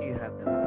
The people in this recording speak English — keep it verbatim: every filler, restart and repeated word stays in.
what do you have now?